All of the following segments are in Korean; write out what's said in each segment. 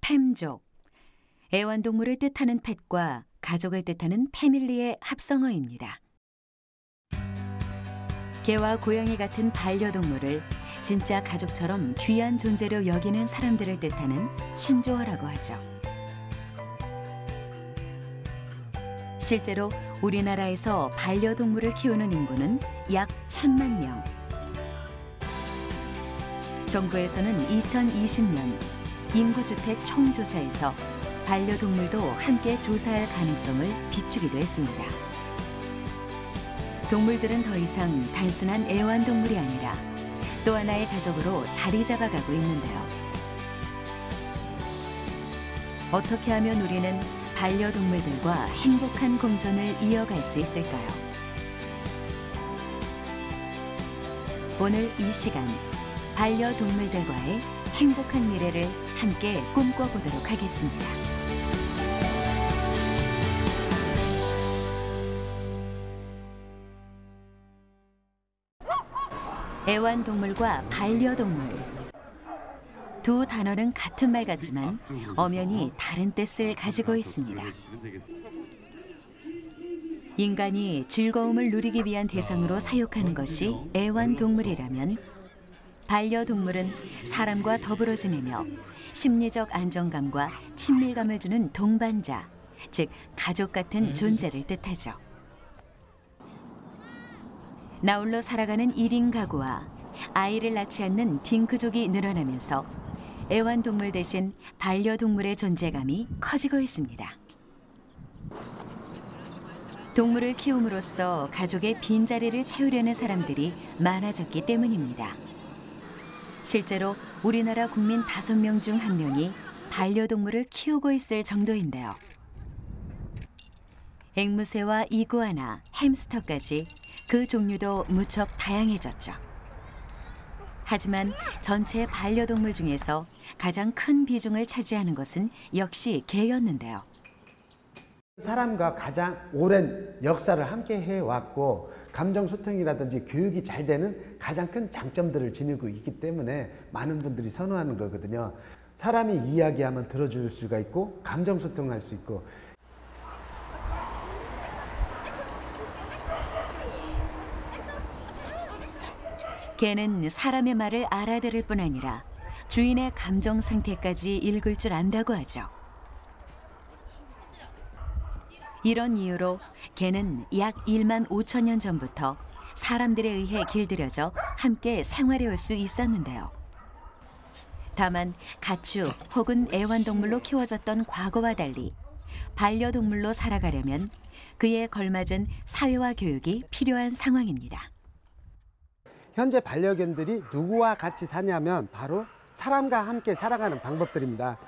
펫펨족, 애완동물을 뜻하는 펫과 가족을 뜻하는 패밀리의 합성어입니다. 개와 고양이 같은 반려동물을 진짜 가족처럼 귀한 존재로 여기는 사람들을 뜻하는 신조어라고 하죠. 실제로 우리나라에서 반려동물을 키우는 인구는 약 1000만 명. 정부에서는 2020년 인구주택 총조사에서 반려동물도 함께 조사할 가능성을 비추기도 했습니다. 동물들은 더 이상 단순한 애완동물이 아니라 또 하나의 가족으로 자리 잡아가고 있는데요. 어떻게 하면 우리는 반려동물들과 행복한 공존을 이어갈 수 있을까요? 오늘 이 시간, 반려동물들과의 행복한 미래를 함께 꿈꿔보도록 하겠습니다. 애완동물과 반려동물. 두 단어는 같은 말 같지만 엄연히 다른 뜻을 가지고 있습니다. 인간이 즐거움을 누리기 위한 대상으로 사육하는 것이 애완동물이라면 반려동물은 사람과 더불어 지내며 심리적 안정감과 친밀감을 주는 동반자, 즉 가족 같은 존재를 뜻하죠. 나홀로 살아가는 1인 가구와 아이를 낳지 않는 딩크족이 늘어나면서 애완동물 대신 반려동물의 존재감이 커지고 있습니다. 동물을 키움으로써 가족의 빈자리를 채우려는 사람들이 많아졌기 때문입니다. 실제로 우리나라 국민 5명 중 1명이 반려동물을 키우고 있을 정도인데요. 앵무새와 이구아나, 햄스터까지 그 종류도 무척 다양해졌죠. 하지만 전체 반려동물 중에서 가장 큰 비중을 차지하는 것은 역시 개였는데요. 사람과 가장 오랜 역사를 함께 해왔고 감정소통이라든지 교육이 잘 되는 가장 큰 장점들을 지니고 있기 때문에 많은 분들이 선호하는 거거든요. 사람이 이야기하면 들어줄 수가 있고 감정소통할 수 있고. 개는 사람의 말을 알아들을 뿐 아니라 주인의 감정 상태까지 읽을 줄 안다고 하죠. 이런 이유로 개는 약 15,000년 전부터 사람들에 의해 길들여져 함께 생활해 올 수 있었는데요. 다만 가축 혹은 애완동물로 키워졌던 과거와 달리 반려동물로 살아가려면 그에 걸맞은 사회화 교육이 필요한 상황입니다. 현재 반려견들이 누구와 같이 사냐면 바로 사람과 함께 살아가는 방법들입니다.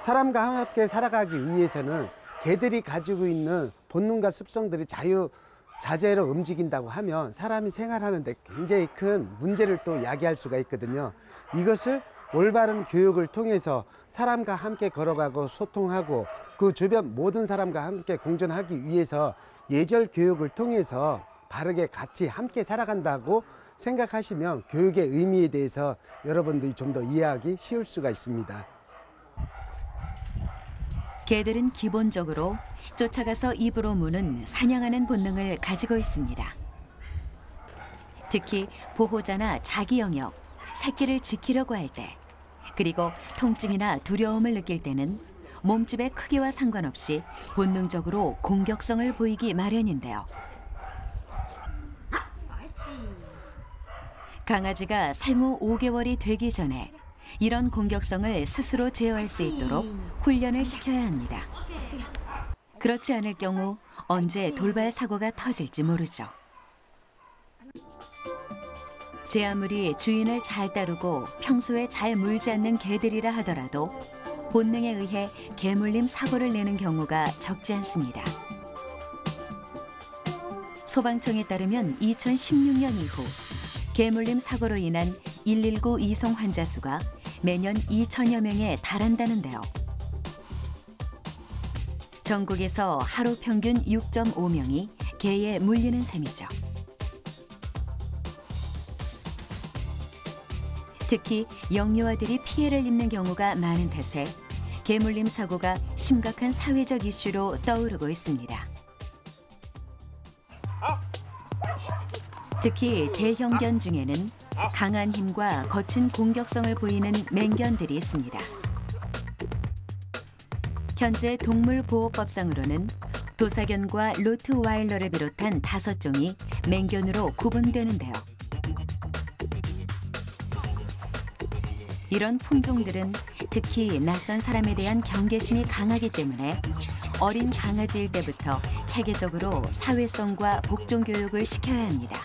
사람과 함께 살아가기 위해서는 개들이 가지고 있는 본능과 습성들이 자유자재로 움직인다고 하면 사람이 생활하는 데 굉장히 큰 문제를 또 야기할 수가 있거든요. 이것을 올바른 교육을 통해서 사람과 함께 걸어가고 소통하고 그 주변 모든 사람과 함께 공존하기 위해서 예절 교육을 통해서 바르게 같이 함께 살아간다고 생각하시면 교육의 의미에 대해서 여러분들이 좀 더 이해하기 쉬울 수가 있습니다. 개들은 기본적으로 쫓아가서 입으로 무는 사냥하는 본능을 가지고 있습니다. 특히 보호자나 자기 영역, 새끼를 지키려고 할 때, 그리고 통증이나 두려움을 느낄 때는 몸집의 크기와 상관없이 본능적으로 공격성을 보이기 마련인데요. 강아지가 생후 5개월이 되기 전에 이런 공격성을 스스로 제어할 수 있도록 훈련을 시켜야 합니다. 그렇지 않을 경우 언제 돌발 사고가 터질지 모르죠. 제 아무리 주인을 잘 따르고 평소에 잘 물지 않는 개들이라 하더라도 본능에 의해 개물림 사고를 내는 경우가 적지 않습니다. 소방청에 따르면 2016년 이후 개물림 사고로 인한 119 이송 환자 수가 매년 2,000여 명에 달한다는데요. 전국에서 하루 평균 6.5명이 개에 물리는 셈이죠. 특히 영유아들이 피해를 입는 경우가 많은 탓에 개물림 사고가 심각한 사회적 이슈로 떠오르고 있습니다. 특히 대형견 중에는 강한 힘과 거친 공격성을 보이는 맹견들이 있습니다. 현재 동물보호법상으로는 도사견과 로트와일러를 비롯한 5종이 맹견으로 구분되는데요. 이런 품종들은 특히 낯선 사람에 대한 경계심이 강하기 때문에 어린 강아지일 때부터 체계적으로 사회성과 복종 교육을 시켜야 합니다.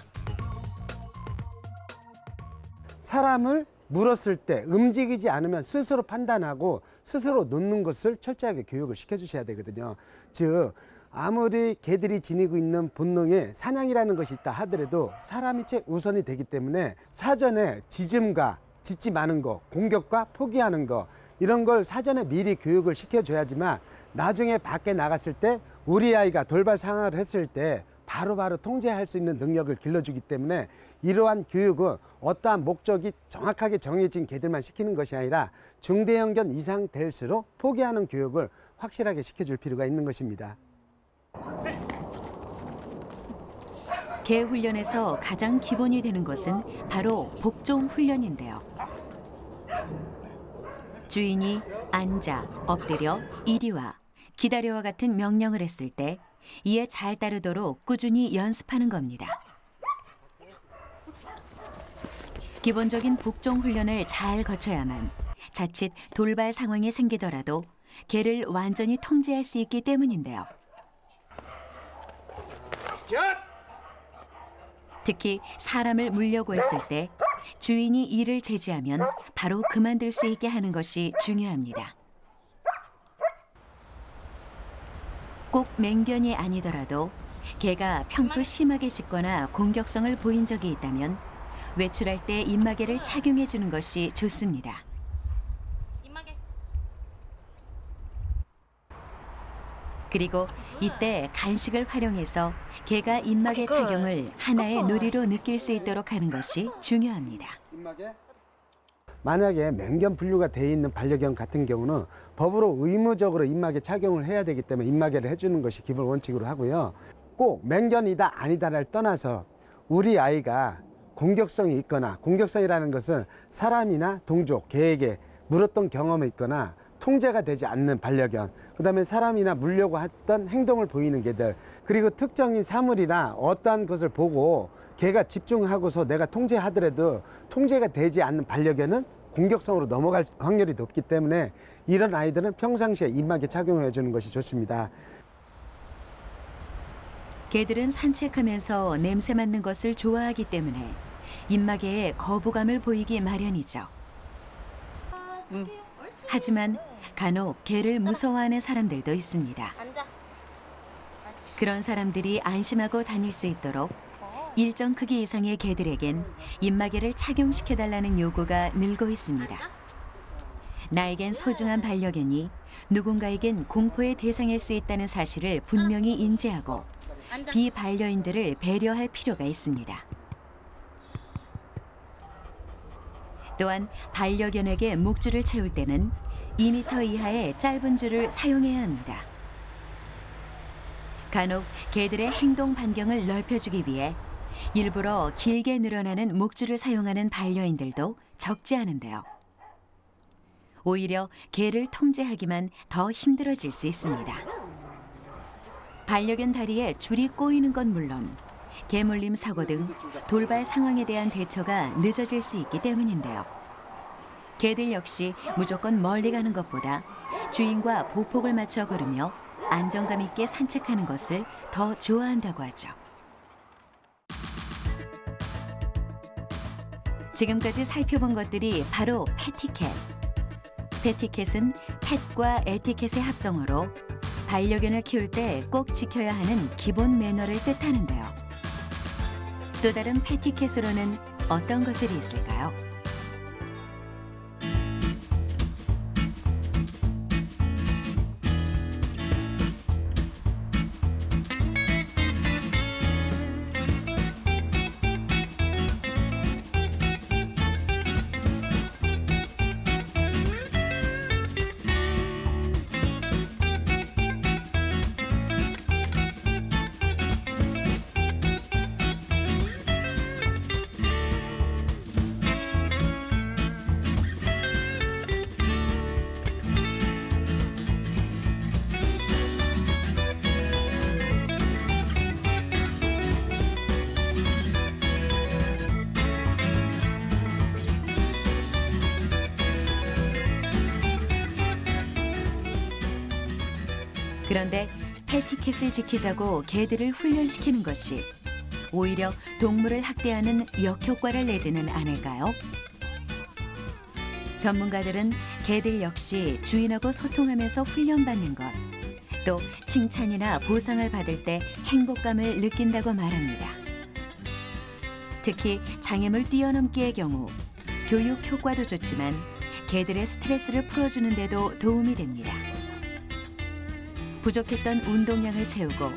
사람을 물었을 때 움직이지 않으면 스스로 판단하고 스스로 놓는 것을 철저하게 교육을 시켜주셔야 되거든요. 즉 아무리 개들이 지니고 있는 본능에 사냥이라는 것이 있다 하더라도 사람이 최우선이 되기 때문에 사전에 짖음과 짓지 마는 거, 공격과 포기하는 거 이런 걸 사전에 미리 교육을 시켜줘야지만 나중에 밖에 나갔을 때 우리 아이가 돌발 상황을 했을 때 바로바로 통제할 수 있는 능력을 길러주기 때문에 이러한 교육은 어떠한 목적이 정확하게 정해진 개들만 시키는 것이 아니라 중대형견 이상 될수록 포기하는 교육을 확실하게 시켜줄 필요가 있는 것입니다. 개 훈련에서 가장 기본이 되는 것은 바로 복종 훈련인데요. 주인이 앉아, 엎드려, 이리와, 기다려와 같은 명령을 했을 때 이에 잘 따르도록 꾸준히 연습하는 겁니다. 기본적인 복종 훈련을 잘 거쳐야만 자칫 돌발 상황이 생기더라도 개를 완전히 통제할 수 있기 때문인데요. 특히 사람을 물려고 했을 때 주인이 이를 제지하면 바로 그만둘 수 있게 하는 것이 중요합니다. 꼭 맹견이 아니더라도 개가 평소 심하게 짖거나 공격성을 보인 적이 있다면 외출할 때 입마개를 착용해 주는 것이 좋습니다. 그리고 이때 간식을 활용해서 개가 입마개 착용을 하나의 놀이로 느낄 수 있도록 하는 것이 중요합니다. 만약에 맹견 분류가 돼 있는 반려견 같은 경우는 법으로 의무적으로 입마개 착용을 해야 되기 때문에 입마개를 해주는 것이 기본 원칙으로 하고요. 꼭 맹견이다 아니다를 떠나서 우리 아이가 공격성이 있거나 공격성이라는 것은 사람이나 동족, 개에게 물었던 경험이 있거나 통제가 되지 않는 반려견, 그다음에 사람이나 물려고 했던 행동을 보이는 개들, 그리고 특정인 사물이나 어떠한 것을 보고 개가 집중하고서 내가 통제하더라도 통제가 되지 않는 반려견은 공격성으로 넘어갈 확률이 높기 때문에 이런 아이들은 평상시에 입마개 착용해 주는 것이 좋습니다. 개들은 산책하면서 냄새 맡는 것을 좋아하기 때문에 입마개에 거부감을 보이기 마련이죠. 하지만 간혹 개를 무서워하는 사람들도 있습니다. 그런 사람들이 안심하고 다닐 수 있도록 일정 크기 이상의 개들에겐 입마개를 착용시켜달라는 요구가 늘고 있습니다. 나에겐 소중한 반려견이 누군가에겐 공포의 대상일 수 있다는 사실을 분명히 인지하고 비반려인들을 배려할 필요가 있습니다. 또한 반려견에게 목줄을 채울 때는 2m 이하의 짧은 줄을 사용해야 합니다. 간혹 개들의 행동 반경을 넓혀주기 위해 일부러 길게 늘어나는 목줄을 사용하는 반려인들도 적지 않은데요. 오히려 개를 통제하기만 더 힘들어질 수 있습니다. 반려견 다리에 줄이 꼬이는 건 물론 개물림 사고 등 돌발 상황에 대한 대처가 늦어질 수 있기 때문인데요. 개들 역시 무조건 멀리 가는 것보다 주인과 보폭을 맞춰 걸으며 안정감 있게 산책하는 것을 더 좋아한다고 하죠. 지금까지 살펴본 것들이 바로 펫티켓. 펫티켓은 펫과 에티켓의 합성어로 반려견을 키울 때 꼭 지켜야 하는 기본 매너를 뜻하는데요. 또 다른 펫티켓으로는 어떤 것들이 있을까요? 그런데 펫티켓을 지키자고 개들을 훈련시키는 것이 오히려 동물을 학대하는 역효과를 내지는 않을까요? 전문가들은 개들 역시 주인하고 소통하면서 훈련받는 것, 또 칭찬이나 보상을 받을 때 행복감을 느낀다고 말합니다. 특히 장애물 뛰어넘기의 경우 교육 효과도 좋지만 개들의 스트레스를 풀어주는 데도 도움이 됩니다. 부족했던 운동량을 채우고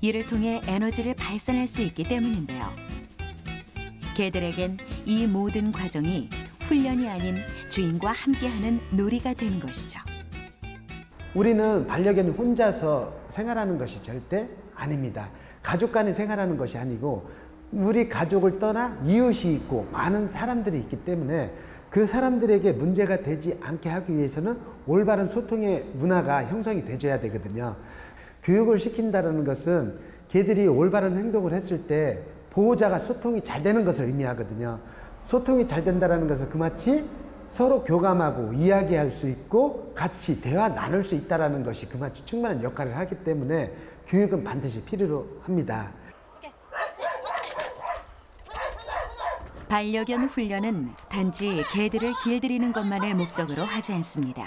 이를 통해 에너지를 발산할 수 있기 때문인데요. 개들에겐 이 모든 과정이 훈련이 아닌 주인과 함께하는 놀이가 되는 것이죠. 우리는 반려견을 혼자서 생활하는 것이 절대 아닙니다. 가족 간에 생활하는 것이 아니고 우리 가족을 떠나 이웃이 있고 많은 사람들이 있기 때문에 그 사람들에게 문제가 되지 않게 하기 위해서는 올바른 소통의 문화가 형성이 돼줘야 되거든요. 교육을 시킨다는 것은 개들이 올바른 행동을 했을 때 보호자가 소통이 잘 되는 것을 의미하거든요. 소통이 잘 된다는 것은 그마치 서로 교감하고 이야기할 수 있고 같이 대화 나눌 수 있다는 것이 그마치 충분한 역할을 하기 때문에 교육은 반드시 필요로 합니다. 반려견 훈련은 단지 개들을 길들이는 것만을 목적으로 하지 않습니다.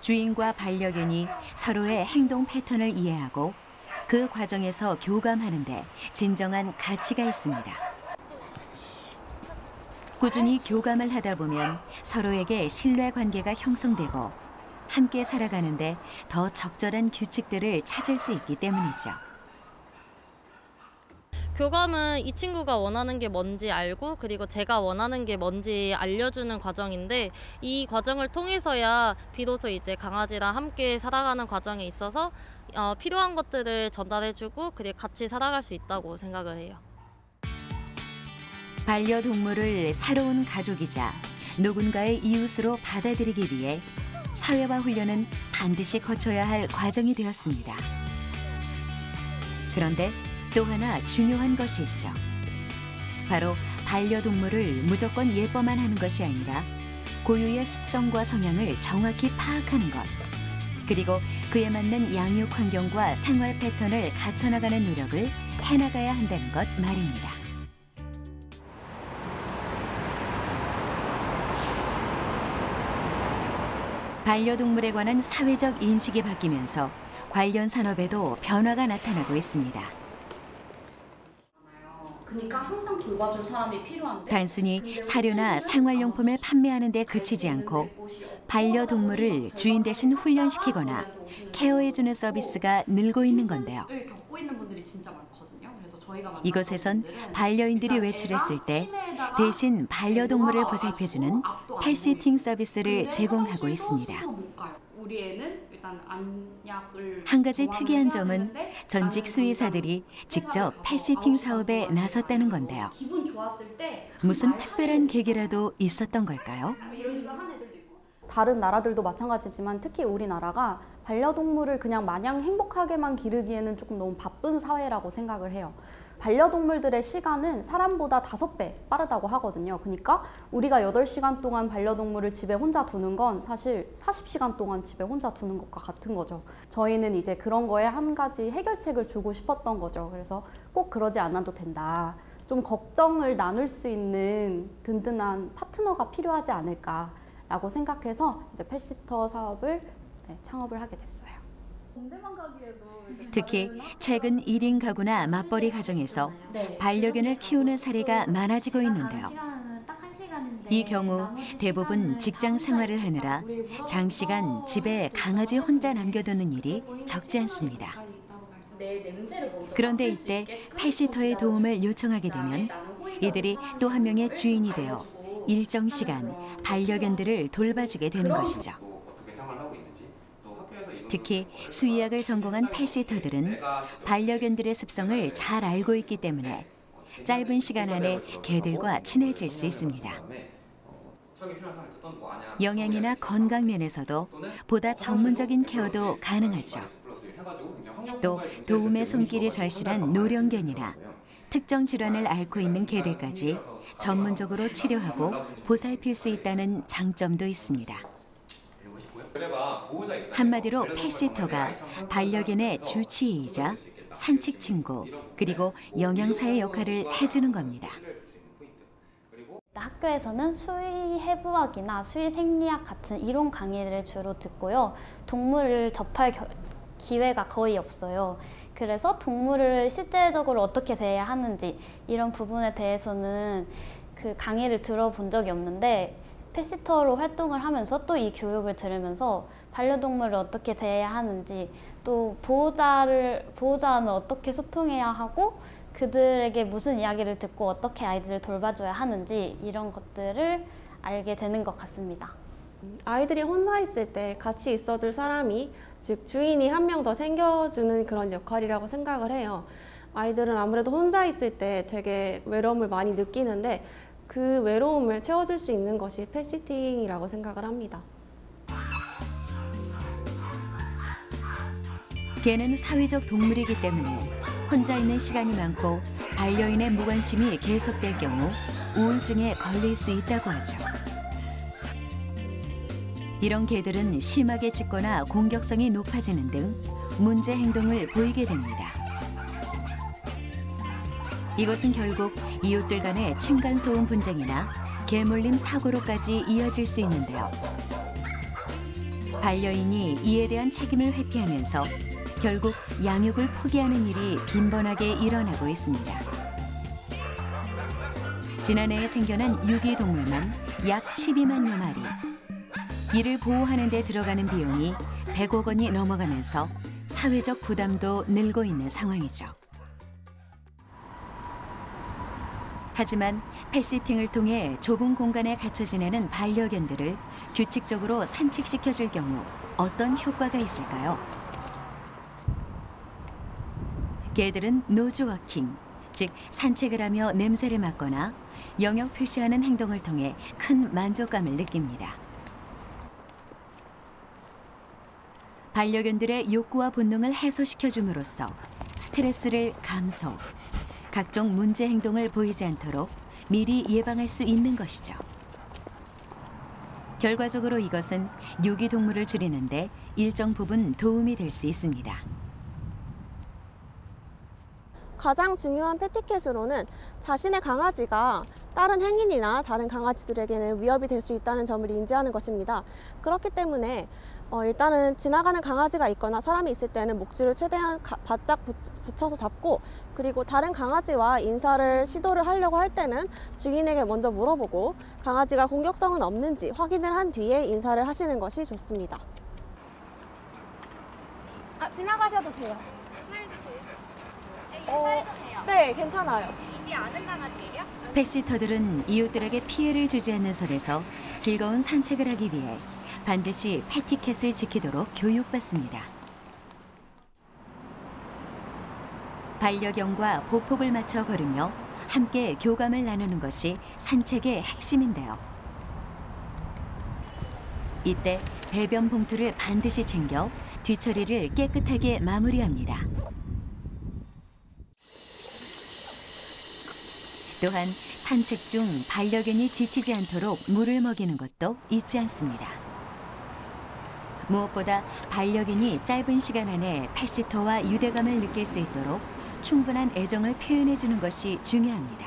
주인과 반려견이 서로의 행동 패턴을 이해하고 그 과정에서 교감하는 데 진정한 가치가 있습니다. 꾸준히 교감을 하다 보면 서로에게 신뢰 관계가 형성되고 함께 살아가는 데 더 적절한 규칙들을 찾을 수 있기 때문이죠. 교감은 이 친구가 원하는 게 뭔지 알고 그리고 제가 원하는 게 뭔지 알려주는 과정인데 이 과정을 통해서야 비로소 이제 강아지랑 함께 살아가는 과정에 있어서 필요한 것들을 전달해주고 그리고 같이 살아갈 수 있다고 생각을 해요. 반려동물을 새로운 가족이자 누군가의 이웃으로 받아들이기 위해 사회화 훈련은 반드시 거쳐야 할 과정이 되었습니다. 그런데 또 하나 중요한 것이 있죠. 바로 반려동물을 무조건 예뻐만 하는 것이 아니라 고유의 습성과 성향을 정확히 파악하는 것, 그리고 그에 맞는 양육 환경과 생활 패턴을 갖춰나가는 노력을 해나가야 한다는 것 말입니다. 반려동물에 관한 사회적 인식이 바뀌면서 관련 산업에도 변화가 나타나고 있습니다. 그러니까 항상 돌봐줄 사람이 필요한데 단순히 사료나 생활용품을 판매하는 데 그치지 않고 반려동물을 주인 대신 훈련시키거나 케어해주는 서비스가 늘고 있는 건데요. 이곳에선 반려인들이 외출했을 때 대신 반려동물을 보살펴주는 펫시팅 서비스를 제공하고 있습니다. 한 가지 특이한 점은 전직 수의사들이 직접 펫시팅 사업에 나섰다는 건데요. 무슨 특별한 계기라도 있었던 걸까요? 다른 나라들도 마찬가지지만 특히 우리나라가 반려동물을 그냥 마냥 행복하게만 기르기에는 조금 너무 바쁜 사회라고 생각을 해요. 반려동물들의 시간은 사람보다 5배 빠르다고 하거든요. 그러니까 우리가 8시간 동안 반려동물을 집에 혼자 두는 건 사실 40시간 동안 집에 혼자 두는 것과 같은 거죠. 저희는 이제 그런 거에 한 가지 해결책을 주고 싶었던 거죠. 그래서 꼭 그러지 않아도 된다. 좀 걱정을 나눌 수 있는 든든한 파트너가 필요하지 않을까라고 생각해서 이제 펫시터 사업을 창업을 하게 됐어요. 특히 최근 1인 가구나 맞벌이 가정에서 반려견을 키우는 사례가 많아지고 있는데요. 이 경우 대부분 직장 생활을 하느라 장시간 집에 강아지 혼자 남겨두는 일이 적지 않습니다. 그런데 이때 펫시터의 도움을 요청하게 되면 이들이 또 한 명의 주인이 되어 일정 시간 반려견들을 돌봐주게 되는 것이죠. 특히 수의학을 전공한 펫시터들은 반려견들의 습성을 잘 알고 있기 때문에 짧은 시간 안에 개들과 친해질 수 있습니다. 영양이나 건강 면에서도 보다 전문적인 케어도 가능하죠. 또 도움의 손길이 절실한 노령견이나 특정 질환을 앓고 있는 개들까지 전문적으로 치료하고 보살필 수 있다는 장점도 있습니다. 한마디로 펫시터가 반려견의 주치의이자 산책 친구, 그리고 영양사의 역할을 해주는 겁니다. 학교에서는 수의해부학이나 수의생리학 같은 이론 강의를 주로 듣고요. 동물을 접할 기회가 거의 없어요. 그래서 동물을 실제적으로 어떻게 대해야 하는지 이런 부분에 대해서는 그 강의를 들어본 적이 없는데 펫시터로 활동을 하면서 또 이 교육을 들으면서 반려동물을 어떻게 대해야 하는지 또 보호자와는 어떻게 소통해야 하고 그들에게 무슨 이야기를 듣고 어떻게 아이들을 돌봐줘야 하는지 이런 것들을 알게 되는 것 같습니다. 아이들이 혼자 있을 때 같이 있어줄 사람이, 즉 주인이 한 명 더 생겨주는 그런 역할이라고 생각을 해요. 아이들은 아무래도 혼자 있을 때 되게 외로움을 많이 느끼는데 그 외로움을 채워줄 수 있는 것이 펫시팅이라고 생각을 합니다. 개는 사회적 동물이기 때문에 혼자 있는 시간이 많고 반려인의 무관심이 계속될 경우 우울증에 걸릴 수 있다고 하죠. 이런 개들은 심하게 짖거나 공격성이 높아지는 등 문제 행동을 보이게 됩니다. 이것은 결국 이웃들 간의 층간소음 분쟁이나 개물림 사고로까지 이어질 수 있는데요. 반려인이 이에 대한 책임을 회피하면서 결국 양육을 포기하는 일이 빈번하게 일어나고 있습니다. 지난해에 생겨난 유기동물만 약 12만여 마리. 이를 보호하는 데 들어가는 비용이 100억 원이 넘어가면서 사회적 부담도 늘고 있는 상황이죠. 하지만 펫시팅을 통해 좁은 공간에 갇혀 지내는 반려견들을 규칙적으로 산책시켜줄 경우 어떤 효과가 있을까요? 개들은 노즈워킹, 즉 산책을 하며 냄새를 맡거나 영역 표시하는 행동을 통해 큰 만족감을 느낍니다. 반려견들의 욕구와 본능을 해소시켜줌으로써 스트레스를 감소, 각종 문제 행동을 보이지 않도록 미리 예방할 수 있는 것이죠. 결과적으로 이것은 유기동물을 줄이는 데 일정 부분 도움이 될 수 있습니다. 가장 중요한 펫티켓으로는 자신의 강아지가 다른 행인이나 다른 강아지들에게는 위협이 될 수 있다는 점을 인지하는 것입니다. 그렇기 때문에 일단은 지나가는 강아지가 있거나 사람이 있을 때는 목줄을 최대한 바짝 붙여서 잡고, 그리고 다른 강아지와 인사를 시도를 하려고 할 때는 주인에게 먼저 물어보고 강아지가 공격성은 없는지 확인을 한 뒤에 인사를 하시는 것이 좋습니다. 지나가셔도 돼요. 네, 괜찮아요. 이지 않은 강아지예요? 펫시터들은 이웃들에게 피해를 주지 않는 선에서 즐거운 산책을 하기 위해 반드시 펫티켓을 지키도록 교육받습니다. 반려견과 보폭을 맞춰 걸으며 함께 교감을 나누는 것이 산책의 핵심인데요. 이때 배변 봉투를 반드시 챙겨 뒤처리를 깨끗하게 마무리합니다. 또한 산책 중 반려견이 지치지 않도록 물을 먹이는 것도 잊지 않습니다. 무엇보다 반려견이 짧은 시간 안에 펫시터와 유대감을 느낄 수 있도록 충분한 애정을 표현해주는 것이 중요합니다.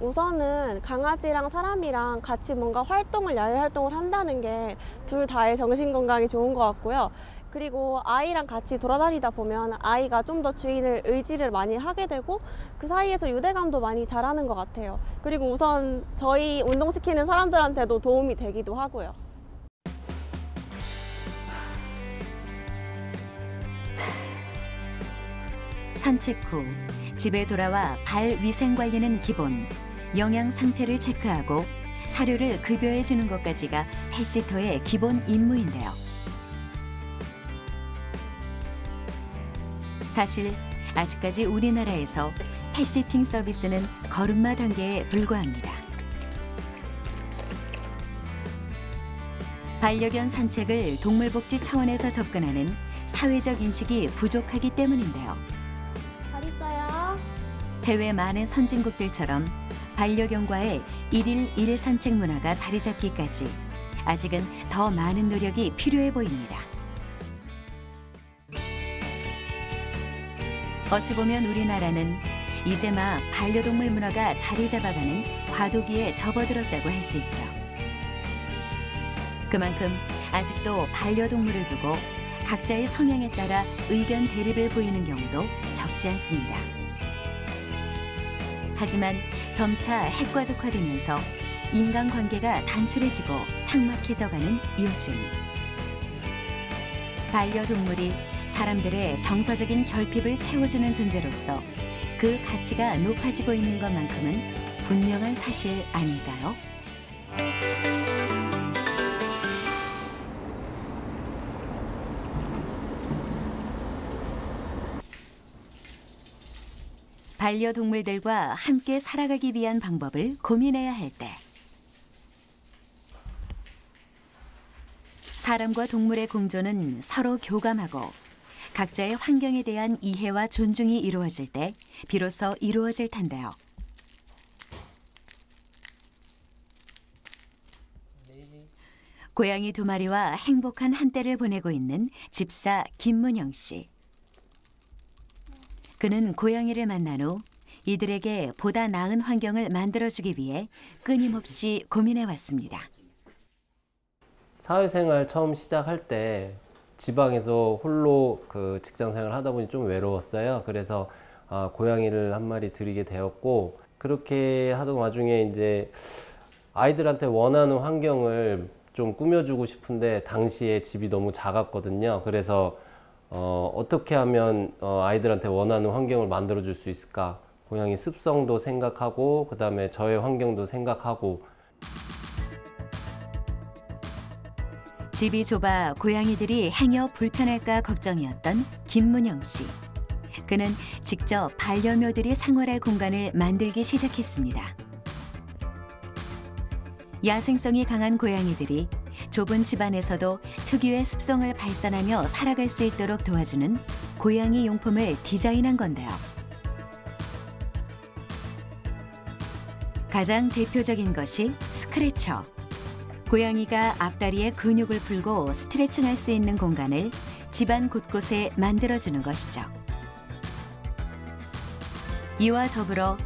우선은 강아지랑 사람이랑 같이 뭔가 야외 활동을 한다는 게 둘 다의 정신 건강에 좋은 것 같고요. 그리고 아이랑 같이 돌아다니다 보면 아이가 좀 더 주인을 의지를 많이 하게 되고 그 사이에서 유대감도 많이 자라는 것 같아요. 그리고 우선 저희 운동시키는 사람들한테도 도움이 되기도 하고요. 산책 후 집에 돌아와 발 위생 관리는 기본, 영양 상태를 체크하고 사료를 급여해 주는 것까지가 펫시터의 기본 임무인데요. 사실 아직까지 우리나라에서 펫시팅 서비스는 걸음마 단계에 불과합니다. 반려견 산책을 동물복지 차원에서 접근하는 사회적 인식이 부족하기 때문인데요. 잘 있어요. 해외 많은 선진국들처럼 반려견과의 1일 1산책 문화가 자리 잡기까지 아직은 더 많은 노력이 필요해 보입니다. 어찌 보면 우리나라는 이제 막 반려동물 문화가 자리 잡아가는 과도기에 접어들었다고 할 수 있죠. 그만큼 아직도 반려동물을 두고 각자의 성향에 따라 의견 대립을 보이는 경우도 적지 않습니다. 하지만 점차 핵가족화되면서 인간관계가 단출해지고 삭막해져가는 요즘, 반려동물이 사람들의 정서적인 결핍을 채워주는 존재로서 그 가치가 높아지고 있는 것만큼은 분명한 사실 아닐까요? 반려동물들과 함께 살아가기 위한 방법을 고민해야 할 때, 사람과 동물의 공존은 서로 교감하고 각자의 환경에 대한 이해와 존중이 이루어질 때 비로소 이루어질 텐데요. 고양이 2마리와 행복한 한때를 보내고 있는 집사 김문영 씨. 그는 고양이를 만난 후 이들에게 보다 나은 환경을 만들어주기 위해 끊임없이 고민해왔습니다. 사회생활 처음 시작할 때 지방에서 홀로 그 직장생활 하다 보니 좀 외로웠어요. 그래서 고양이를 한 마리 들이게 되었고, 그렇게 하던 와중에 이제 아이들한테 원하는 환경을 좀 꾸며주고 싶은데 당시에 집이 너무 작았거든요. 그래서 어떻게 하면 아이들한테 원하는 환경을 만들어 줄 수 있을까? 고양이 습성도 생각하고 그다음에 저의 환경도 생각하고. 집이 좁아 고양이들이 행여 불편할까 걱정이었던 김문영 씨. 그는 직접 반려묘들이 생활할 공간을 만들기 시작했습니다. 야생성이 강한 고양이들이 좁은 집안에서도 특유의 습성을 발산하며 살아갈 수 있도록 도와주는 고양이 용품을 디자인한 건데요. 가장 대표적인 것이 스크래처. 고양이가 앞다리의 근육을 풀고 스트레칭할 수 있는 공간을 집안 곳곳에 만들어주는 것이죠. 이와 더불어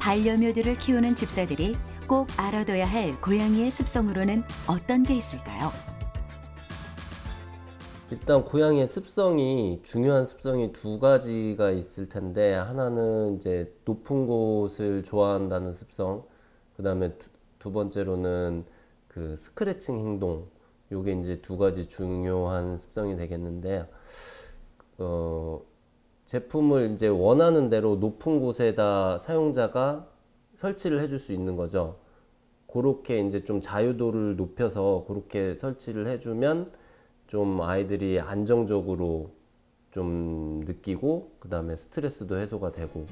반려묘들을 키우는 집사들이 꼭 알아둬야 할 고양이의 습성으로는 어떤 게 있을까요? 일단 고양이의 습성이, 중요한 습성이 2가지가 있을 텐데, 하나는 이제 높은 곳을 좋아한다는 습성, 그 다음에 두 번째로는 그 스크래칭 행동. 요게 이제 2가지 중요한 습성이 되겠는데, 제품을 이제 원하는 대로 높은 곳에다 사용자가 설치를 해줄 수 있는 거죠. 그렇게 이제 좀 자유도를 높여서 그렇게 설치를 해주면 좀 아이들이 안정적으로 좀 느끼고 그 다음에 스트레스도 해소가 되고.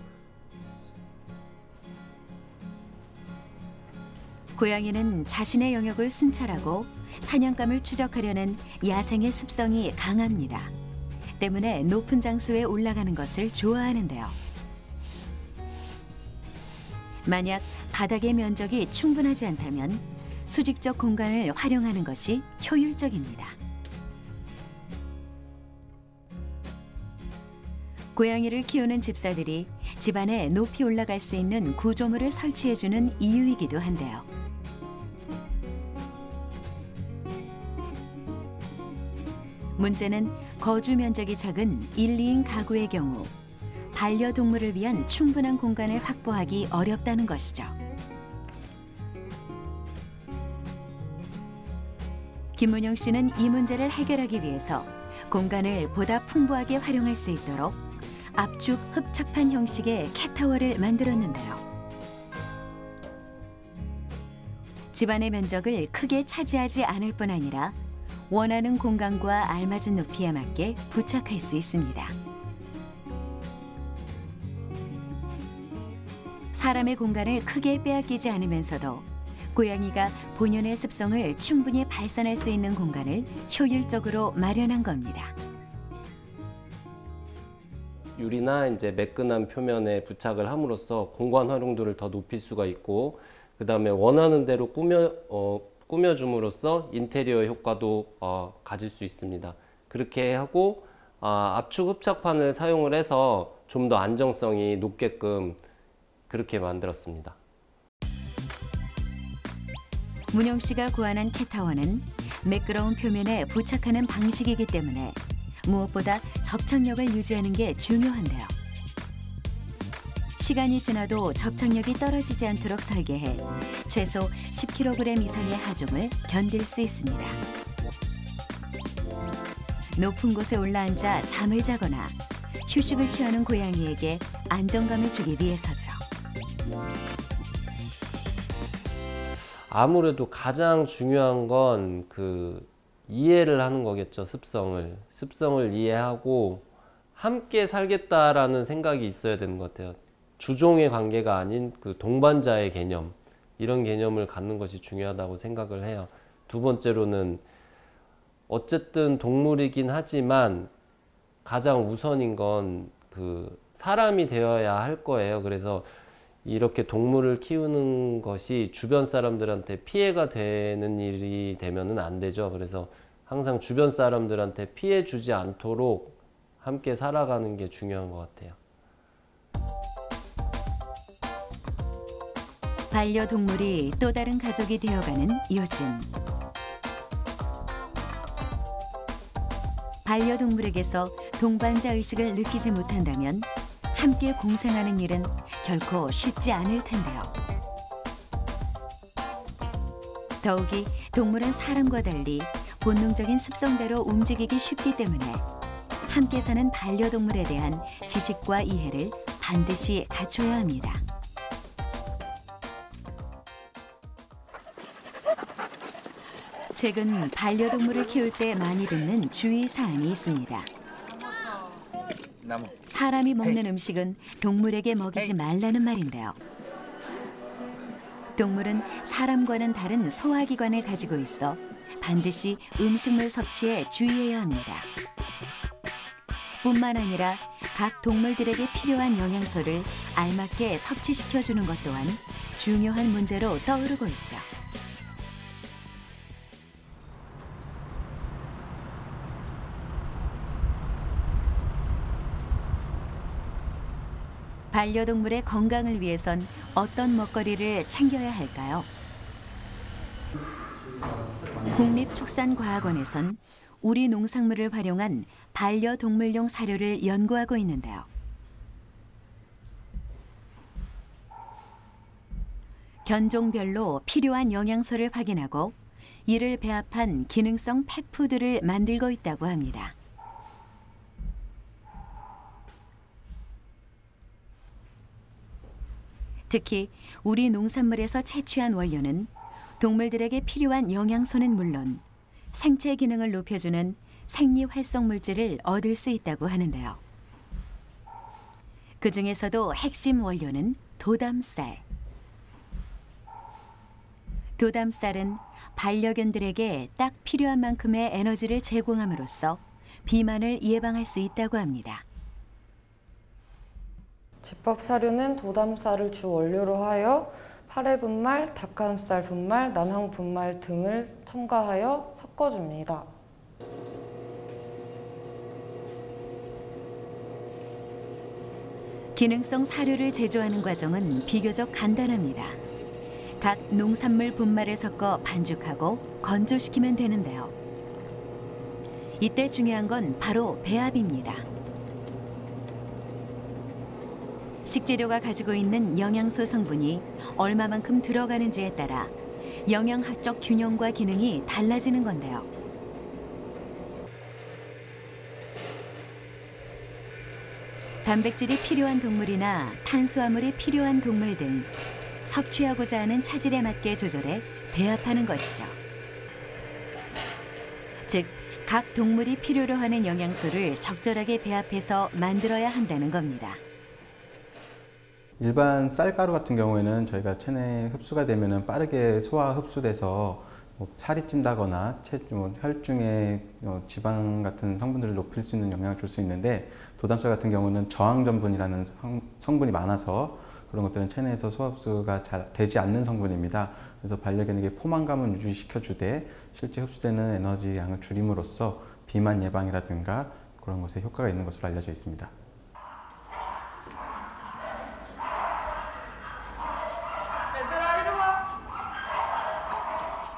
고양이는 자신의 영역을 순찰하고 사냥감을 추적하려는 야생의 습성이 강합니다. 때문에 높은 장소에 올라가는 것을 좋아하는데요. 만약 바닥의 면적이 충분하지 않다면 수직적 공간을 활용하는 것이 효율적입니다. 고양이를 키우는 집사들이 집안에 높이 올라갈 수 있는 구조물을 설치해주는 이유이기도 한데요. 문제는 거주 면적이 작은 1, 2인 가구의 경우 반려동물을 위한 충분한 공간을 확보하기 어렵다는 것이죠. 김문영 씨는 이 문제를 해결하기 위해서 공간을 보다 풍부하게 활용할 수 있도록 압축 흡착판 형식의 캣타워를 만들었는데요. 집안의 면적을 크게 차지하지 않을 뿐 아니라 원하는 공간과 알맞은 높이에 맞게 부착할 수 있습니다. 사람의 공간을 크게 빼앗기지 않으면서도 고양이가 본연의 습성을 충분히 발산할 수 있는 공간을 효율적으로 마련한 겁니다. 유리나 이제 매끈한 표면에 부착을 함으로써 공간 활용도를 더 높일 수가 있고, 그 다음에 원하는 대로 꾸며 꾸며줌으로써 인테리어 효과도 가질 수 있습니다. 그렇게 하고 압축 흡착판을 사용을 해서 좀 더 안정성이 높게끔 그렇게 만들었습니다. 문영 씨가 고안한 캣타워는 매끄러운 표면에 부착하는 방식이기 때문에 무엇보다 접착력을 유지하는 게 중요한데요. 시간이 지나도 접착력이 떨어지지 않도록 설계해 최소 10kg 이상의 하중을 견딜 수 있습니다. 높은 곳에 올라앉아 잠을 자거나 휴식을 취하는 고양이에게 안정감을 주기 위해서죠. 아무래도 가장 중요한 건 이해를 하는 거겠죠. 습성을 이해하고 함께 살겠다라는 생각이 있어야 되는 것 같아요. 주종의 관계가 아닌 동반자의 개념, 이런 개념을 갖는 것이 중요하다고 생각을 해요. 두 번째로는 어쨌든 동물이긴 하지만 가장 우선인 건 사람이 되어야 할 거예요. 그래서 이렇게 동물을 키우는 것이 주변 사람들한테 피해가 되는 일이 되면은 안 되죠. 그래서 항상 주변 사람들한테 피해 주지 않도록 함께 살아가는 게 중요한 것 같아요. 반려동물이 또 다른 가족이 되어가는 요즘. 반려동물에게서 동반자 의식을 느끼지 못한다면 함께 공생하는 일은 결코 쉽지 않을 텐데요. 더욱이 동물은 사람과 달리 본능적인 습성대로 움직이기 쉽기 때문에 함께 사는 반려동물에 대한 지식과 이해를 반드시 갖춰야 합니다. 최근 반려동물을 키울 때 많이 듣는 주의사항이 있습니다. 사람이 먹는 음식은 동물에게 먹이지 말라는 말인데요. 동물은 사람과는 다른 소화기관을 가지고 있어 반드시 음식물 섭취에 주의해야 합니다. 뿐만 아니라 각 동물들에게 필요한 영양소를 알맞게 섭취시켜주는 것 또한 중요한 문제로 떠오르고 있죠. 반려동물의 건강을 위해선 어떤 먹거리를 챙겨야 할까요? 국립축산과학원에선 우리 농산물을 활용한 반려동물용 사료를 연구하고 있는데요. 견종별로 필요한 영양소를 확인하고 이를 배합한 기능성 펫푸드를 만들고 있다고 합니다. 특히 우리 농산물에서 채취한 원료는 동물들에게 필요한 영양소는 물론 생체 기능을 높여주는 생리활성 물질을 얻을 수 있다고 하는데요. 그중에서도 핵심 원료는 도담쌀. 도담쌀은 반려견들에게 딱 필요한 만큼의 에너지를 제공함으로써 비만을 예방할 수 있다고 합니다. 집밥 사료는 도담쌀을 주 원료로 하여 파래 분말, 닭가슴살 분말, 난황 분말 등을 첨가하여 섞어줍니다. 기능성 사료를 제조하는 과정은 비교적 간단합니다. 각 농산물 분말을 섞어 반죽하고 건조시키면 되는데요. 이때 중요한 건 바로 배합입니다. 식재료가 가지고 있는 영양소 성분이 얼마만큼 들어가는지에 따라 영양학적 균형과 기능이 달라지는 건데요. 단백질이 필요한 동물이나 탄수화물이 필요한 동물 등 섭취하고자 하는 차질에 맞게 조절해 배합하는 것이죠. 즉, 각 동물이 필요로 하는 영양소를 적절하게 배합해서 만들어야 한다는 겁니다. 일반 쌀가루 같은 경우에는 저희가 체내에 흡수가 되면 빠르게 소화 흡수돼서 살이 찐다거나 혈중에 지방 같은 성분들을 높일 수 있는 영향을 줄 수 있는데, 도담쌀 같은 경우는 저항전분이라는 성분이 많아서 그런 것들은 체내에서 소화 흡수가 잘 되지 않는 성분입니다. 그래서 반려견에게 포만감을 유지시켜주되 실제 흡수되는 에너지 양을 줄임으로써 비만 예방이라든가 그런 것에 효과가 있는 것으로 알려져 있습니다.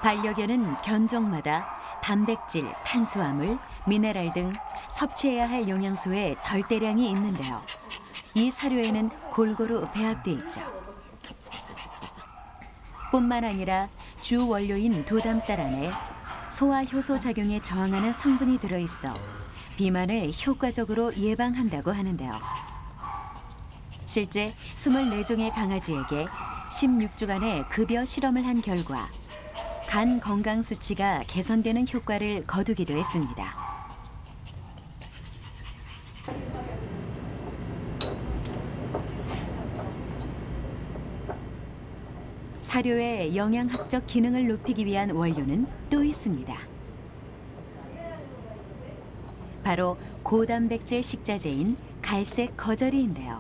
반려견은 견종마다 단백질, 탄수화물, 미네랄 등 섭취해야 할 영양소의 절대량이 있는데요. 이 사료에는 골고루 배합돼 있죠. 뿐만 아니라 주 원료인 도담쌀 안에 소화 효소 작용에 저항하는 성분이 들어있어 비만을 효과적으로 예방한다고 하는데요. 실제 24종의 강아지에게 16주간의 급여 실험을 한 결과 간 건강 수치가 개선되는 효과를 거두기도 했습니다. 사료의 영양학적 기능을 높이기 위한 원료는 또 있습니다. 바로 고단백질 식자재인 갈색 거절이인데요.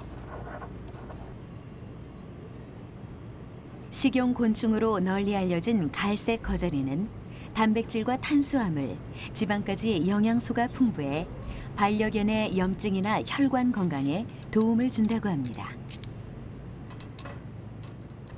식용곤충으로 널리 알려진 갈색 거절이는 단백질과 탄수화물, 지방까지 영양소가 풍부해 반려견의 염증이나 혈관 건강에 도움을 준다고 합니다.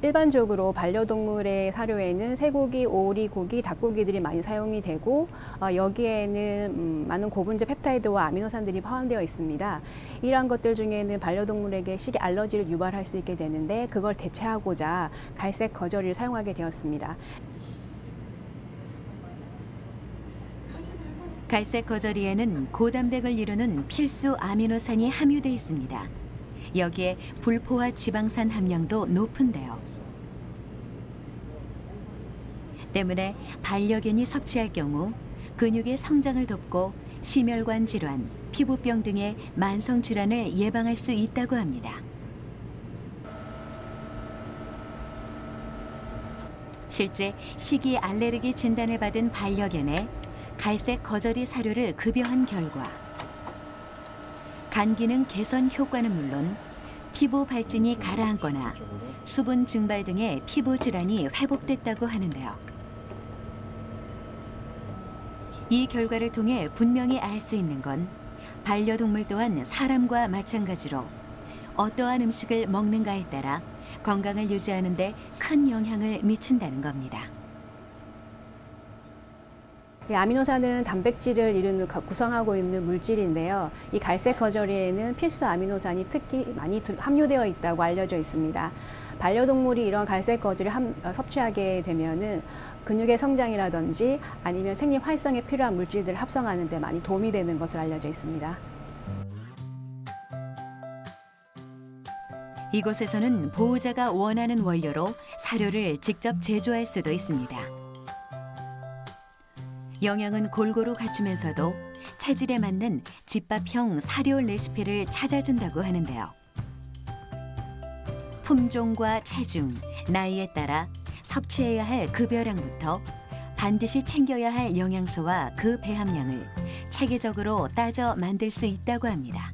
일반적으로 반려동물의 사료에는 쇠고기, 오리, 고기, 닭고기들이 많이 사용이 되고 여기에는 많은 고분제 펩타이드와 아미노산들이 포함되어 있습니다. 이러한 것들 중에는 반려동물에게 식이 알러지를 유발할 수 있게 되는데 그걸 대체하고자 갈색 거절이를 사용하게 되었습니다. 갈색 거절이에는 고단백을 이루는 필수 아미노산이 함유돼 있습니다. 여기에 불포화 지방산 함량도 높은데요. 때문에 반려견이 섭취할 경우 근육의 성장을 돕고 심혈관 질환, 피부병 등의 만성 질환을 예방할 수 있다고 합니다. 실제 식이 알레르기 진단을 받은 반려견에 갈색 거절이 사료를 급여한 결과 간 기능 개선 효과는 물론 피부 발진이 가라앉거나 수분 증발 등의 피부 질환이 회복됐다고 하는데요. 이 결과를 통해 분명히 알 수 있는 건 반려동물 또한 사람과 마찬가지로 어떠한 음식을 먹는가에 따라 건강을 유지하는 데 큰 영향을 미친다는 겁니다. 아미노산은 단백질을 이루는 구성하고 있는 물질인데요. 이 갈색 거절이에는 필수 아미노산이 특히 많이 함유되어 있다고 알려져 있습니다. 반려동물이 이런 갈색 거절을 섭취하게 되면은 근육의 성장이라든지 아니면 생리 활성에 필요한 물질들을 합성하는 데 많이 도움이 되는 것으로 알려져 있습니다. 이곳에서는 보호자가 원하는 원료로 사료를 직접 제조할 수도 있습니다. 영양은 골고루 갖추면서도 체질에 맞는 집밥형 사료 레시피를 찾아준다고 하는데요. 품종과 체중, 나이에 따라 섭취해야 할 급여량부터 반드시 챙겨야 할 영양소와 그 배합량을 체계적으로 따져 만들 수 있다고 합니다.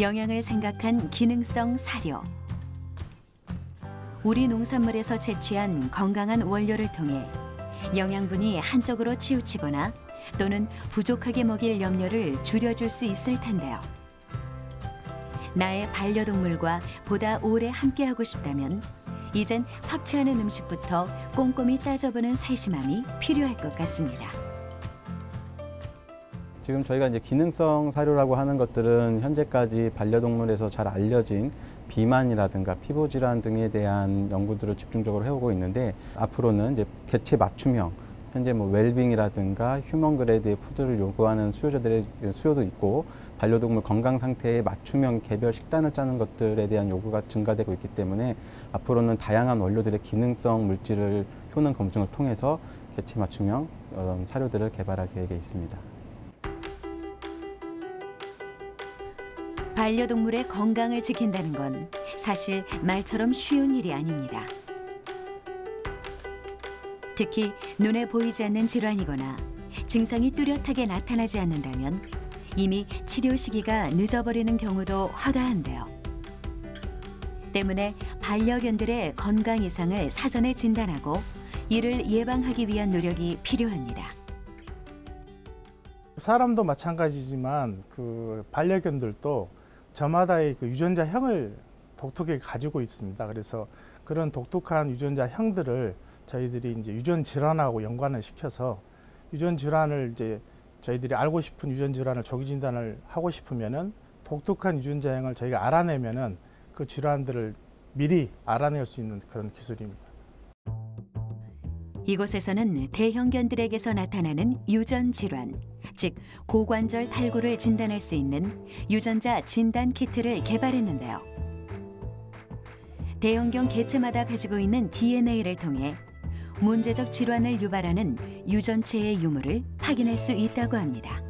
영양을 생각한 기능성 사료. 우리 농산물에서 채취한 건강한 원료를 통해 영양분이 한쪽으로 치우치거나 또는 부족하게 먹일 염려를 줄여줄 수 있을 텐데요. 나의 반려동물과 보다 오래 함께하고 싶다면 이젠 섭취하는 음식부터 꼼꼼히 따져보는 세심함이 필요할 것 같습니다. 지금 저희가 이제 기능성 사료라고 하는 것들은 현재까지 반려동물에서 잘 알려진 비만이라든가 피부질환 등에 대한 연구들을 집중적으로 해오고 있는데 앞으로는 이제 개체 맞춤형, 현재 뭐 웰빙이라든가 휴먼 그레이드의 푸드를 요구하는 수요자들의 수요도 있고 반려동물 건강 상태에 맞춤형 개별 식단을 짜는 것들에 대한 요구가 증가되고 있기 때문에 앞으로는 다양한 원료들의 기능성 물질을 효능 검증을 통해서 개체 맞춤형 사료들을 개발할 계획에 있습니다. 반려동물의 건강을 지킨다는 건 사실 말처럼 쉬운 일이 아닙니다. 특히 눈에 보이지 않는 질환이거나 증상이 뚜렷하게 나타나지 않는다면 이미 치료 시기가 늦어버리는 경우도 허다한데요. 때문에 반려견들의 건강 이상을 사전에 진단하고 이를 예방하기 위한 노력이 필요합니다. 사람도 마찬가지지만 반려견들도 저마다의 유전자형을 독특하게 가지고 있습니다. 그래서 그런 독특한 유전자형들을 저희들이 이제 유전 질환하고 연관을 시켜서 유전 질환을 이제 저희들이 알고 싶은 유전 질환을 조기 진단을 하고 싶으면은 독특한 유전자형을 저희가 알아내면은 그 질환들을 미리 알아낼 수 있는 그런 기술입니다. 이곳에서는 대형견들에게서 나타나는 유전 질환, 즉 고관절 탈구를 진단할 수 있는 유전자 진단 키트를 개발했는데요. 대형견 개체마다 가지고 있는 DNA를 통해 문제적 질환을 유발하는 유전체의 유무를 확인할 수 있다고 합니다.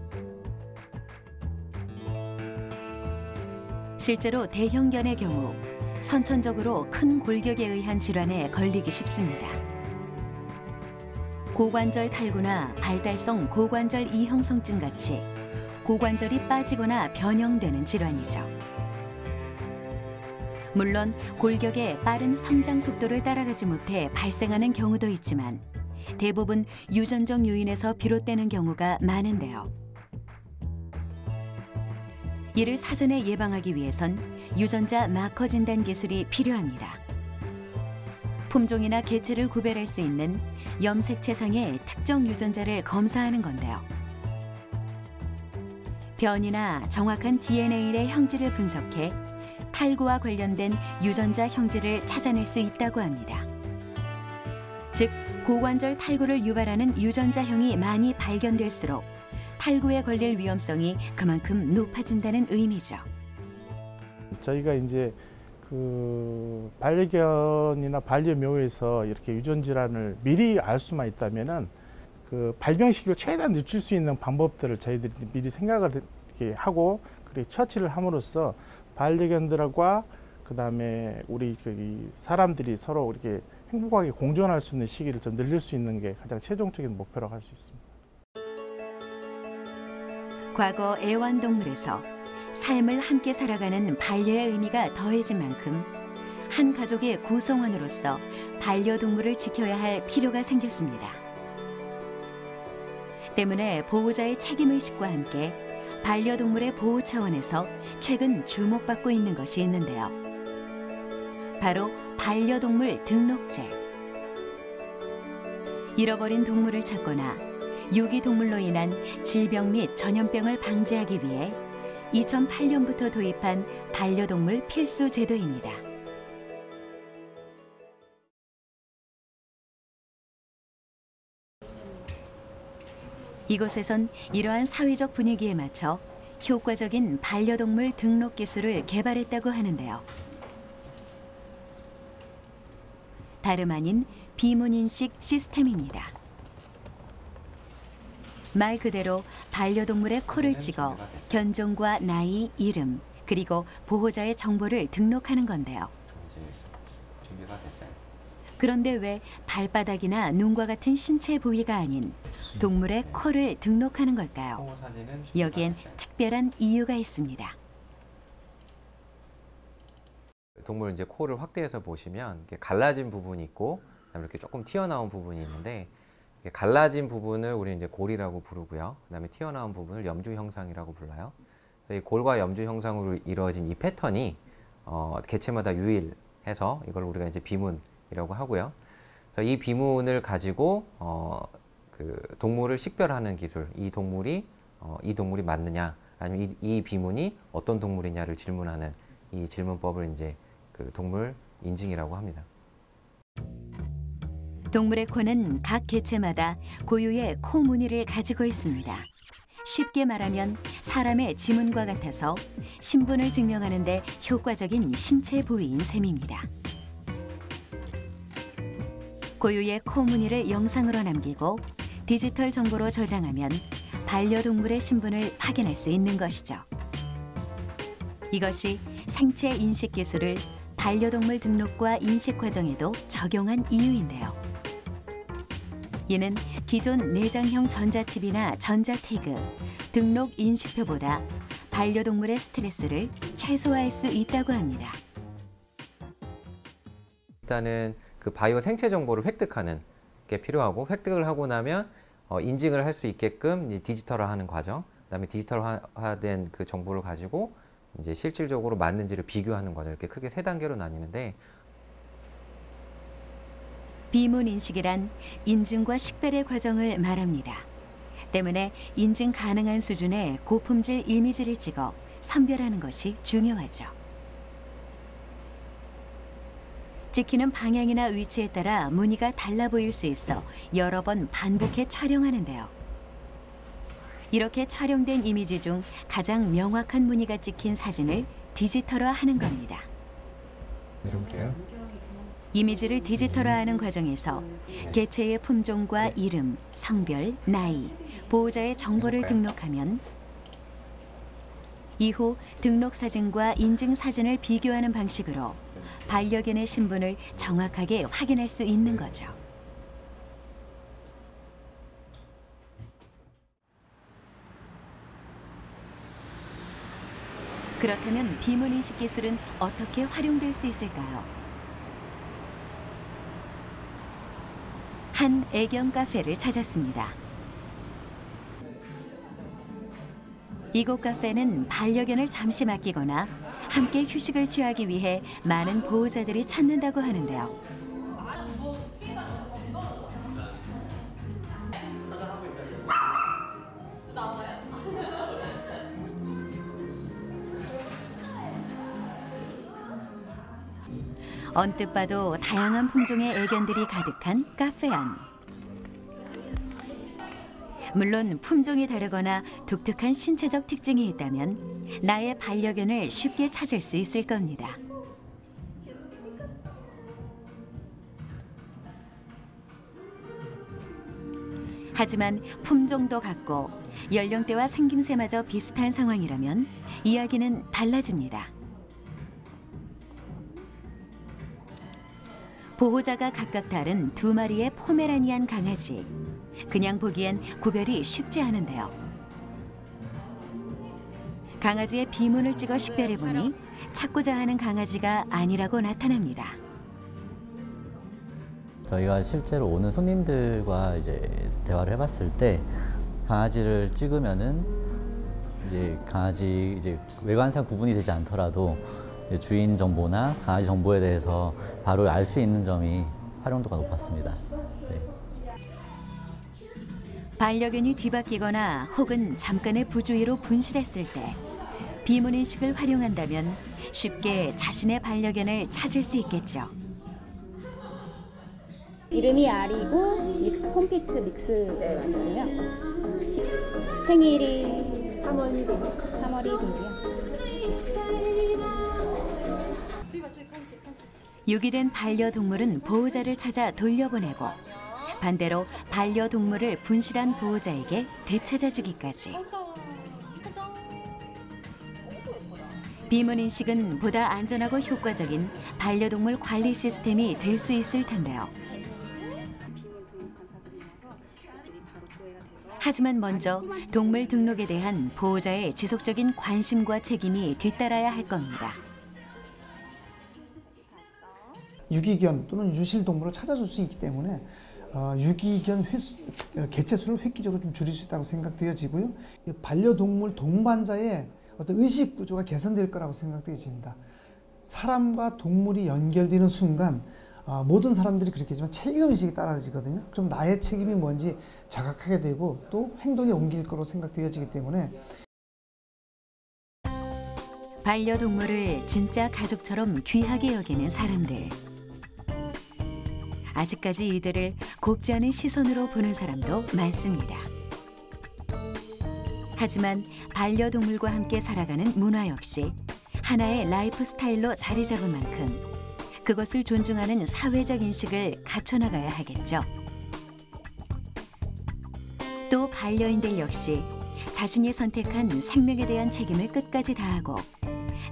실제로 대형견의 경우 선천적으로 큰 골격에 의한 질환에 걸리기 쉽습니다. 고관절 탈구나 발달성 고관절 이형성증 같이 고관절이 빠지거나 변형되는 질환이죠. 물론 골격의 빠른 성장 속도를 따라가지 못해 발생하는 경우도 있지만 대부분 유전적 요인에서 비롯되는 경우가 많은데요. 이를 사전에 예방하기 위해선 유전자 마커 진단 기술이 필요합니다. 품종이나 개체를 구별할 수 있는 염색체상의 특정 유전자를 검사하는 건데요. 변이나 정확한 DNA의 형질을 분석해 탈구와 관련된 유전자 형질을 찾아낼 수 있다고 합니다. 즉, 고관절 탈구를 유발하는 유전자형이 많이 발견될수록 탈구에 걸릴 위험성이 그만큼 높아진다는 의미죠. 저희가 이제 반려견이나 반려묘에서 이렇게 유전 질환을 미리 알 수만 있다면은 발병 시기를 최대한 늦출 수 있는 방법들을 저희들이 미리 생각을 이렇게 하고 그리고 처치를 함으로써 반려견들과 그다음에 우리 사람들이 서로 이렇게 행복하게 공존할 수 있는 시기를 좀 늘릴 수 있는 게 가장 최종적인 목표라고 할 수 있습니다. 과거 애완동물에서 삶을 함께 살아가는 반려의 의미가 더해진 만큼 한 가족의 구성원으로서 반려동물을 지켜야 할 필요가 생겼습니다. 때문에 보호자의 책임의식과 함께 반려동물의 보호 차원에서 최근 주목받고 있는 것이 있는데요. 바로 반려동물 등록제. 잃어버린 동물을 찾거나 유기동물로 인한 질병 및 전염병을 방지하기 위해 2008년부터 도입한 반려동물 필수 제도입니다. 이곳에선 이러한 사회적 분위기에 맞춰 효과적인 반려동물 등록 기술을 개발했다고 하는데요. 다름 아닌 비문인식 시스템입니다. 말 그대로 반려동물의 코를 찍어 견종과 나이, 이름, 그리고 보호자의 정보를 등록하는 건데요. 그런데 왜 발바닥이나 눈과 같은 신체 부위가 아닌 동물의 코를 등록하는 걸까요? 여기엔 특별한 이유가 있습니다. 동물 이제 코를 확대해서 보시면 이렇게 갈라진 부분이 있고 이렇게 조금 튀어나온 부분이 있는데 갈라진 부분을 우리는 이제 골이라고 부르고요. 그다음에 튀어나온 부분을 염주 형상이라고 불러요. 그래서 이 골과 염주 형상으로 이루어진 이 패턴이 개체마다 유일해서 이걸 우리가 이제 비문이라고 하고요. 그래서 이 비문을 가지고 동물을 식별하는 기술, 이 동물이 맞느냐, 아니면 이 비문이 어떤 동물이냐를 질문하는 이 질문법을 이제 동물 인증이라고 합니다. 동물의 코는 각 개체마다 고유의 코 무늬를 가지고 있습니다. 쉽게 말하면 사람의 지문과 같아서 신분을 증명하는 데 효과적인 신체 부위인 셈입니다. 고유의 코 무늬를 영상으로 남기고 디지털 정보로 저장하면 반려동물의 신분을 확인할 수 있는 것이죠. 이것이 생체 인식 기술을 반려동물 등록과 인식 과정에도 적용한 이유인데요. 이는 기존 내장형 전자칩이나 전자태그, 등록 인식표보다 반려동물의 스트레스를 최소화할 수 있다고 합니다. 일단은 그 바이오 생체 정보를 획득하는 게 필요하고, 획득을 하고 나면 인증을 할 수 있게끔 이제 디지털화하는 과정, 그다음에 디지털화된 그 정보를 가지고 이제 실질적으로 맞는지를 비교하는 과정, 이렇게 크게 3단계로 나뉘는데, 비문인식이란 인증과 식별의 과정을 말합니다. 때문에 인증 가능한 수준의 고품질 이미지를 찍어 선별하는 것이 중요하죠. 찍히는 방향이나 위치에 따라 무늬가 달라 보일 수 있어 여러 번 반복해 촬영하는데요. 이렇게 촬영된 이미지 중 가장 명확한 무늬가 찍힌 사진을 디지털화하는 겁니다. 이미지를 디지털화하는 과정에서 개체의 품종과 이름, 성별, 나이, 보호자의 정보를 등록하면 이후 등록사진과 인증사진을 비교하는 방식으로 반려견의 신분을 정확하게 확인할 수 있는 거죠. 그렇다면 비문인식 기술은 어떻게 활용될 수 있을까요? 한 애견 카페를 찾았습니다. 이곳 카페는 반려견을 잠시 맡기거나 함께 휴식을 취하기 위해 많은 보호자들이 찾는다고 하는데요. 언뜻 봐도 다양한 품종의 애견들이 가득한 카페 안. 물론 품종이 다르거나 독특한 신체적 특징이 있다면 나의 반려견을 쉽게 찾을 수 있을 겁니다. 하지만 품종도 같고 연령대와 생김새마저 비슷한 상황이라면 이야기는 달라집니다. 보호자가 각각 다른 2마리의 포메라니안 강아지. 그냥 보기엔 구별이 쉽지 않은데요. 강아지의 비문을 찍어 식별해보니 찾고자 하는 강아지가 아니라고 나타납니다. 저희가 실제로 오는 손님들과 이제 대화를 해봤을 때 강아지를 찍으면은 이제 강아지 이제 외관상 구분이 되지 않더라도 주인 정보나 강아지 정보에 대해서 바로 알 수 있는 점이 활용도가 높았습니다. 네. 반려견이 뒤바뀌거나 혹은 잠깐의 부주의로 분실했을 때 비문인식을 활용한다면 쉽게 자신의 반려견을 찾을 수 있겠죠. 이름이 아리고 믹스 콤피츠 믹스를 왔거든요. 혹시 생일이 3월 1일이요. 유기된 반려동물은 보호자를 찾아 돌려보내고, 반대로 반려동물을 분실한 보호자에게 되찾아주기까지. 비문인식은 보다 안전하고 효과적인 반려동물 관리 시스템이 될 수 있을 텐데요. 하지만 먼저 동물 등록에 대한 보호자의 지속적인 관심과 책임이 뒤따라야 할 겁니다. 유기견 또는 유실동물을 찾아줄 수 있기 때문에 유기견 개체수를 획기적으로 좀 줄일 수 있다고 생각되어지고요. 반려동물 동반자의 어떤 의식 구조가 개선될 거라고 생각되어집니다. 사람과 동물이 연결되는 순간 모든 사람들이 그렇겠지만 책임의식이 따라지거든요. 그럼 나의 책임이 뭔지 자각하게 되고 또 행동에 옮길 거로 생각되어지기 때문에 반려동물을 진짜 가족처럼 귀하게 여기는 사람들. 아직까지 이들을 곱지 않은 시선으로 보는 사람도 많습니다. 하지만 반려동물과 함께 살아가는 문화 역시 하나의 라이프 스타일로 자리 잡은 만큼 그것을 존중하는 사회적 인식을 갖춰나가야 하겠죠. 또 반려인들 역시 자신이 선택한 생명에 대한 책임을 끝까지 다하고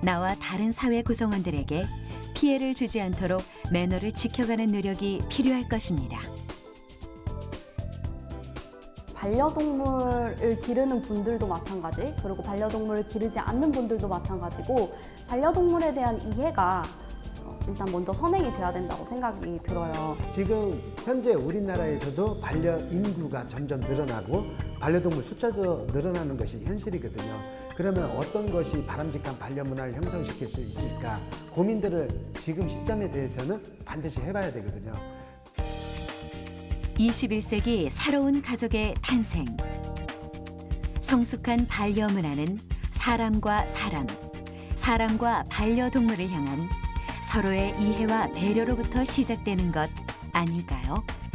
나와 다른 사회 구성원들에게 피해를 주지 않도록 매너를 지켜가는 노력이 필요할 것입니다. 반려동물을 기르는 분들도 마찬가지, 그리고 반려동물을 기르지 않는 분들도 마찬가지고 반려동물에 대한 이해가 일단 먼저 선행이 돼야 된다고 생각이 들어요. 지금 현재 우리나라에서도 반려인구가 점점 늘어나고 반려동물 숫자도 늘어나는 것이 현실이거든요. 그러면 어떤 것이 바람직한 반려문화를 형성시킬 수 있을까 고민들을 지금 시점에 대해서는 반드시 해봐야 되거든요. 21세기 새로운 가족의 탄생. 성숙한 반려문화는 사람과 사람, 사람과 반려동물을 향한 서로의 이해와 배려로부터 시작되는 것 아닐까요?